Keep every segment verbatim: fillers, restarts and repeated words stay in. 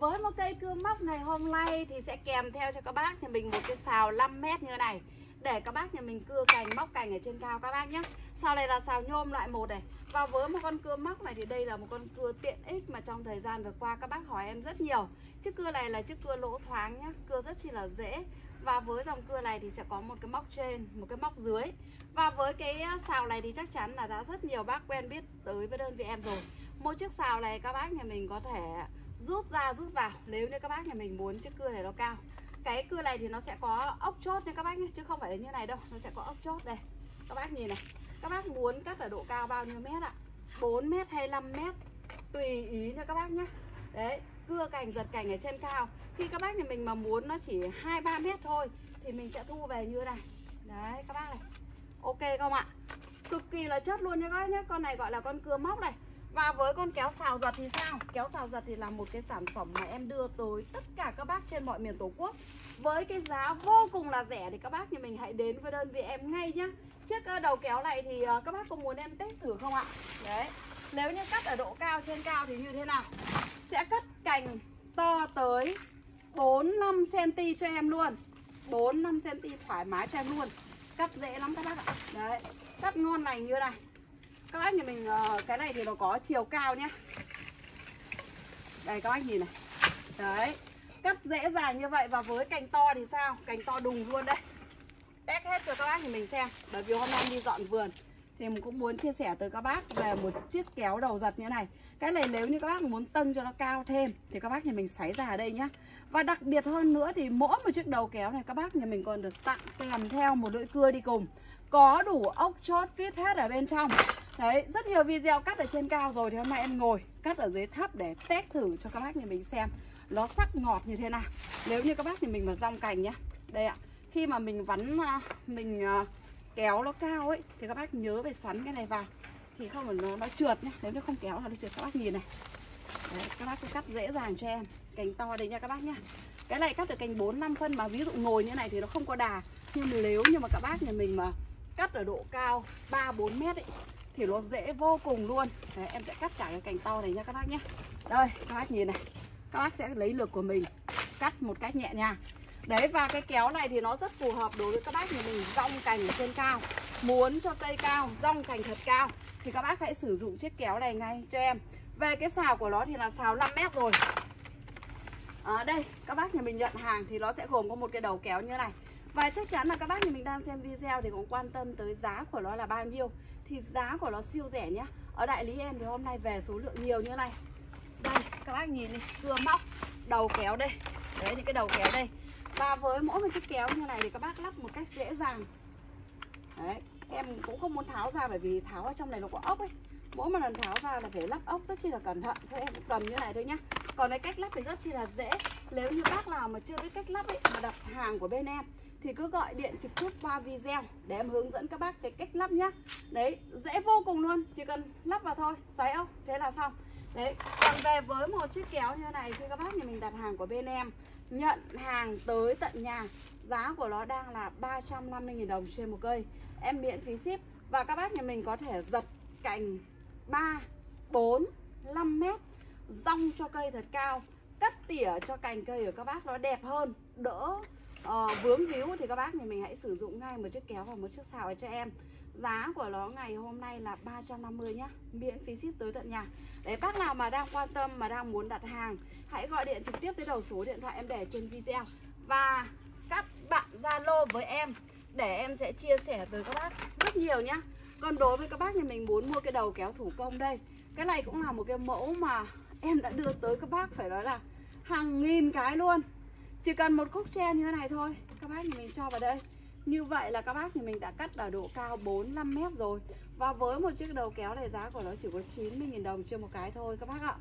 Với một cây cưa móc này hôm nay thì sẽ kèm theo cho các bác nhà mình một cái sào năm mét như này, để các bác nhà mình cưa cành, móc cành ở trên cao các bác nhé. Sau này là sào nhôm loại một này. Và với một con cưa móc này thì đây là một con cưa tiện ích mà trong thời gian vừa qua các bác hỏi em rất nhiều. Chiếc cưa này là chiếc cưa lỗ thoáng nhá, cưa rất chi là dễ. Và với dòng cưa này thì sẽ có một cái móc trên, một cái móc dưới. Và với cái sào này thì chắc chắn là đã rất nhiều bác quen biết tới với đơn vị em rồi. Một chiếc sào này các bác nhà mình có thể rút ra rút vào nếu như các bác nhà mình muốn chiếc cưa này nó cao. Cái cưa này thì nó sẽ có ốc chốt nha các bác nhé, chứ không phải là như này đâu, nó sẽ có ốc chốt đây. Các bác nhìn này, các bác muốn cắt ở độ cao bao nhiêu mét ạ? bốn mét hay năm mét, tùy ý nha các bác nhé. Đấy, cưa cành giật cành ở trên cao. Khi các bác nhà mình mà muốn nó chỉ hai ba mét thôi thì mình sẽ thu về như này. Đấy các bác này. Ok không ạ? Cực kỳ là chất luôn nha các bác nhé. Con này gọi là con cưa móc này. Và với con kéo xào giật thì sao? Kéo xào giật thì là một cái sản phẩm mà em đưa tới tất cả các bác trên mọi miền Tổ quốc. Với cái giá vô cùng là rẻ thì các bác nhà mình hãy đến với đơn vị em ngay nhá. Chiếc đầu kéo này thì các bác có muốn em test thử không ạ? Đấy, nếu như cắt ở độ cao trên cao thì như thế nào? Sẽ cắt cành to tới bốn năm xăng ti mét cho em luôn, bốn năm xăng ti mét thoải mái cho em luôn. Cắt dễ lắm các bác ạ. Đấy, cắt ngon lành như này. Các bác nhà mình, cái này thì nó có chiều cao nhé. Đây các bác nhìn này. Đấy, cắt dễ dàng như vậy. Và với cành to thì sao? Cành to đùng luôn đấy. Test hết cho các bác nhà mình xem. Bởi vì hôm nay đi dọn vườn thì mình cũng muốn chia sẻ tới các bác về một chiếc kéo đầu giật như này. Cái này nếu như các bác muốn tăng cho nó cao thêm thì các bác nhà mình xoáy ra ở đây nhá. Và đặc biệt hơn nữa thì mỗi một chiếc đầu kéo này các bác nhà mình còn được tặng kèm theo một lưỡi cưa đi cùng, có đủ ốc chốt vít hết ở bên trong. Đấy, rất nhiều video cắt ở trên cao rồi thì hôm nay em ngồi cắt ở dưới thấp để test thử cho các bác nhà mình xem nó sắc ngọt như thế nào. Nếu như các bác nhà mình mà dong cành nhá. Đây ạ, khi mà mình vắn mình kéo nó cao ấy thì các bác nhớ phải xoắn cái này vào thì không phải nó, nó trượt nhá. Nếu nó không kéo là nó trượt, các bác nhìn này. Đấy, các bác cứ cắt dễ dàng cho em. Cành to đây nha các bác nhá. Cái này cắt được cành bốn năm phân mà ví dụ ngồi như này thì nó không có đà. Nhưng nếu như mà các bác nhà mình mà cắt ở độ cao ba bốn mét ấy thì nó dễ vô cùng luôn. Đấy, em sẽ cắt cả cái cành to này nha các bác nhé. Đây, các bác nhìn này. Các bác sẽ lấy lực của mình cắt một cách nhẹ nhàng. Đấy, và cái kéo này thì nó rất phù hợp đối với các bác nhà mình dong cành ở trên cao. Muốn cho cây cao, dong cành thật cao thì các bác hãy sử dụng chiếc kéo này ngay cho em. Về cái sào của nó thì là sào năm mét rồi. Ở à, đây, các bác nhà mình nhận hàng thì nó sẽ gồm có một cái đầu kéo như này. Và chắc chắn là các bác nhà mình đang xem video thì cũng quan tâm tới giá của nó là bao nhiêu. Thì giá của nó siêu rẻ nhá. Ở đại lý em thì hôm nay về số lượng nhiều như này. Đây các bác nhìn đi, cưa móc, đầu kéo đây. Đấy, thì cái đầu kéo đây. Và với mỗi một chiếc kéo như này thì các bác lắp một cách dễ dàng. Đấy, em cũng không muốn tháo ra bởi vì tháo ở trong này nó có ốc ấy. Mỗi một lần tháo ra là phải lắp ốc rất chi là cẩn thận. Thôi em cầm như này thôi nhá. Còn cái cách lắp thì rất chi là dễ. Nếu như bác nào mà chưa biết cách lắp ấy mà đặt hàng của bên em thì cứ gọi điện trực tiếp qua video để em hướng dẫn các bác cái cách lắp nhá. Đấy, dễ vô cùng luôn, chỉ cần lắp vào thôi, xoáy ốc, thế là xong. Đấy, còn về với một chiếc kéo như này thì các bác nhà mình đặt hàng của bên em, nhận hàng tới tận nhà. Giá của nó đang là ba trăm năm mươi nghìn đồng trên một cây. Em miễn phí ship. Và các bác nhà mình có thể dập cành ba, bốn, năm mét, dong cho cây thật cao, cắt tỉa cho cành cây của các bác nó đẹp hơn, đỡ Ờ, vướng víu thì các bác nhà mình hãy sử dụng ngay một chiếc kéo và một chiếc sào cho em. Giá của nó ngày hôm nay là ba trăm năm mươi nhá, miễn phí ship tới tận nhà. Để bác nào mà đang quan tâm, mà đang muốn đặt hàng, hãy gọi điện trực tiếp tới đầu số điện thoại em để trên video. Và các bạn Zalo với em để em sẽ chia sẻ tới các bác rất nhiều nhá. Còn đối với các bác nhà mình muốn mua cái đầu kéo thủ công đây, cái này cũng là một cái mẫu mà em đã đưa tới các bác phải nói là hàng nghìn cái luôn. Chỉ cần một khúc chen như thế này thôi, các bác mình cho vào đây. Như vậy là các bác thì mình đã cắt ở độ cao bốn năm mét rồi. Và với một chiếc đầu kéo này giá của nó chỉ có chín mươi nghìn đồng trên một cái thôi các bác ạ.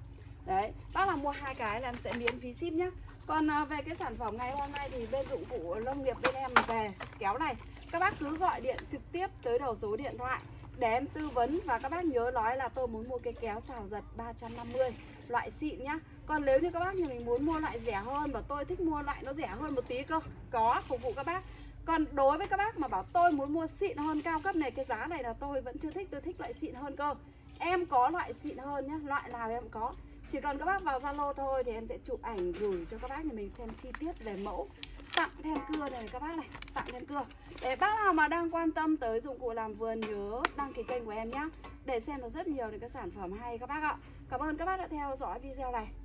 Đấy, bác là mua hai cái là em sẽ miễn phí ship nhé. Còn về cái sản phẩm ngày hôm nay thì bên dụng cụ nông nghiệp bên em về kéo này, các bác cứ gọi điện trực tiếp tới đầu số điện thoại để em tư vấn. Và các bác nhớ nói là tôi muốn mua cái kéo xào giật ba trăm năm mươi loại xịn nhá. Còn nếu như các bác nhà mình muốn mua loại rẻ hơn và tôi thích mua loại nó rẻ hơn một tí cơ, có phục vụ các bác. Còn đối với các bác mà bảo tôi muốn mua xịn hơn cao cấp này, cái giá này là tôi vẫn chưa thích, tôi thích loại xịn hơn cơ, em có loại xịn hơn nhá. Loại nào em có, Chỉ cần các bác vào Zalo thôi thì em sẽ chụp ảnh gửi cho các bác nhà mình xem chi tiết về mẫu. Tặng thêm cưa này các bác này, tặng thêm cưa. Để bác nào mà đang quan tâm tới dụng cụ làm vườn nhớ đăng ký kênh của em nhé, để xem được rất nhiều những cái sản phẩm hay các bác ạ. Cảm ơn các bác đã theo dõi video này.